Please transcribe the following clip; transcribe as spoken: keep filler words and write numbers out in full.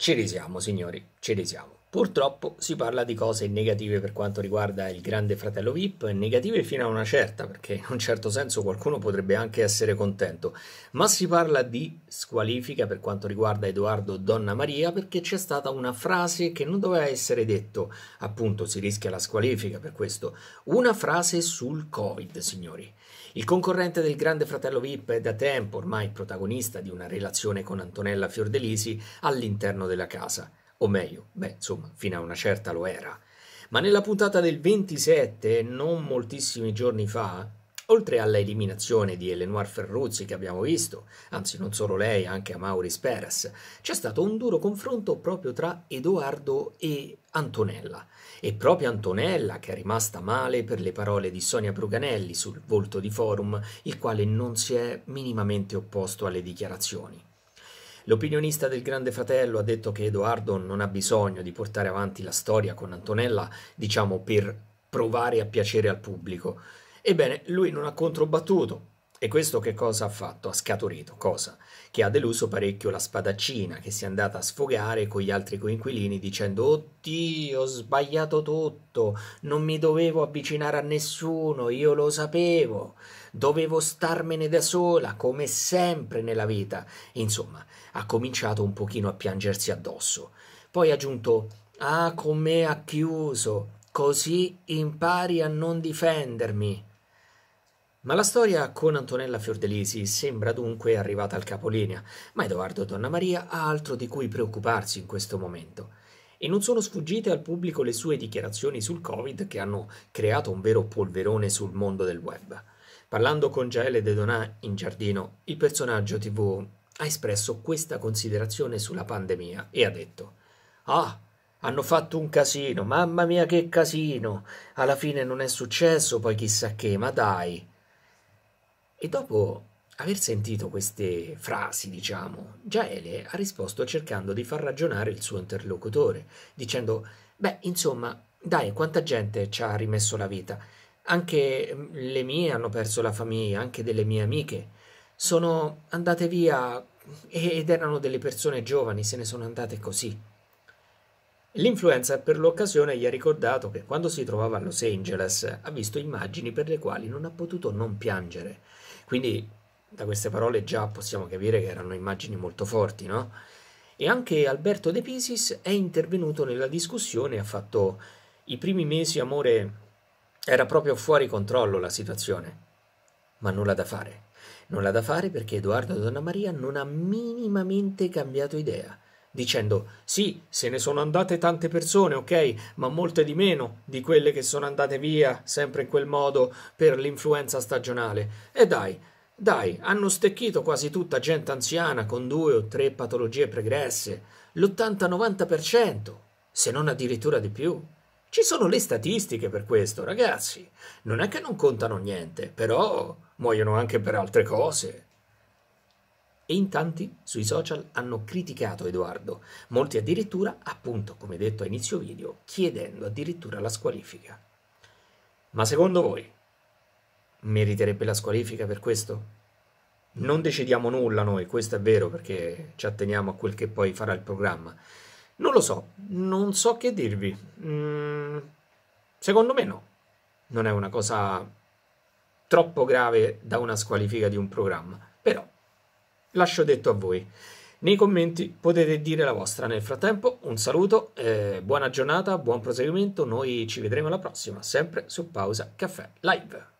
Ci risiamo, signori, ci risiamo. Purtroppo si parla di cose negative per quanto riguarda il Grande Fratello Vip, negative fino a una certa, perché in un certo senso qualcuno potrebbe anche essere contento, ma si parla di squalifica per quanto riguarda Edoardo Donnamaria, perché c'è stata una frase che non doveva essere detto, appunto si rischia la squalifica per questo, una frase sul Covid, signori. Il concorrente del Grande Fratello Vip è da tempo ormai protagonista di una relazione con Antonella Fiordelisi all'interno della casa. O meglio, beh, insomma, fino a una certa lo era. Ma nella puntata del ventisette, non moltissimi giorni fa, oltre alla eliminazione di Eleonora Ferruzzi che abbiamo visto, anzi non solo lei, anche a Maurice Perez, c'è stato un duro confronto proprio tra Edoardo e Antonella. E proprio Antonella che è rimasta male per le parole di Sonia Bruganelli sul volto di Forum, il quale non si è minimamente opposto alle dichiarazioni. L'opinionista del Grande Fratello ha detto che Edoardo non ha bisogno di portare avanti la storia con Antonella, diciamo, per provare a piacere al pubblico. Ebbene, lui non ha controbattuto. E questo che cosa ha fatto? Ha scaturito, cosa? Che ha deluso parecchio la spadaccina, che si è andata a sfogare con gli altri coinquilini dicendo «Oddio, ho sbagliato tutto, non mi dovevo avvicinare a nessuno, io lo sapevo, dovevo starmene da sola, come sempre nella vita». Insomma, ha cominciato un pochino a piangersi addosso. Poi ha aggiunto «Ah, con me ha chiuso, così impari a non difendermi». Ma la storia con Antonella Fiordelisi sembra dunque arrivata al capolinea, ma Edoardo Donnamaria ha altro di cui preoccuparsi in questo momento. E non sono sfuggite al pubblico le sue dichiarazioni sul Covid che hanno creato un vero polverone sul mondo del web. Parlando con Giaele De Donà in giardino, il personaggio tivù ha espresso questa considerazione sulla pandemia e ha detto «Ah! Hanno fatto un casino, mamma mia che casino! Alla fine non è successo, poi chissà che, ma dai!» E dopo aver sentito queste frasi, diciamo, Giaele ha risposto cercando di far ragionare il suo interlocutore, dicendo «Beh, insomma, dai, quanta gente ci ha rimesso la vita? Anche le mie hanno perso la famiglia, anche delle mie amiche. Sono andate via ed erano delle persone giovani, se ne sono andate così». L'influencer per l'occasione gli ha ricordato che quando si trovava a Los Angeles ha visto immagini per le quali non ha potuto non piangere. Quindi da queste parole già possiamo capire che erano immagini molto forti, no? E anche Alberto De Pisis è intervenuto nella discussione e ha fatto «I primi mesi, amore, era proprio fuori controllo la situazione, ma nulla da fare. Nulla da fare perché Edoardo Donnamaria non ha minimamente cambiato idea». Dicendo «Sì, se ne sono andate tante persone, ok, ma molte di meno di quelle che sono andate via, sempre in quel modo, per l'influenza stagionale. E dai, dai, hanno stecchito quasi tutta gente anziana con due o tre patologie pregresse, l'ottanta novanta per cento, se non addirittura di più. Ci sono le statistiche per questo, ragazzi. Non è che non contano niente, però muoiono anche per altre cose». E in tanti sui social hanno criticato Edoardo, molti addirittura, appunto come detto a inizio video, chiedendo addirittura la squalifica. Ma secondo voi, meriterebbe la squalifica per questo? Non decidiamo nulla noi, questo è vero, perché ci atteniamo a quel che poi farà il programma. Non lo so, non so che dirvi. Mm, secondo me no, non è una cosa troppo grave da una squalifica di un programma, però... Lascio detto a voi. Nei commenti potete dire la vostra. Nel frattempo un saluto, eh, buona giornata, buon proseguimento. Noi ci vedremo alla prossima, sempre su Pausa Caffè Live.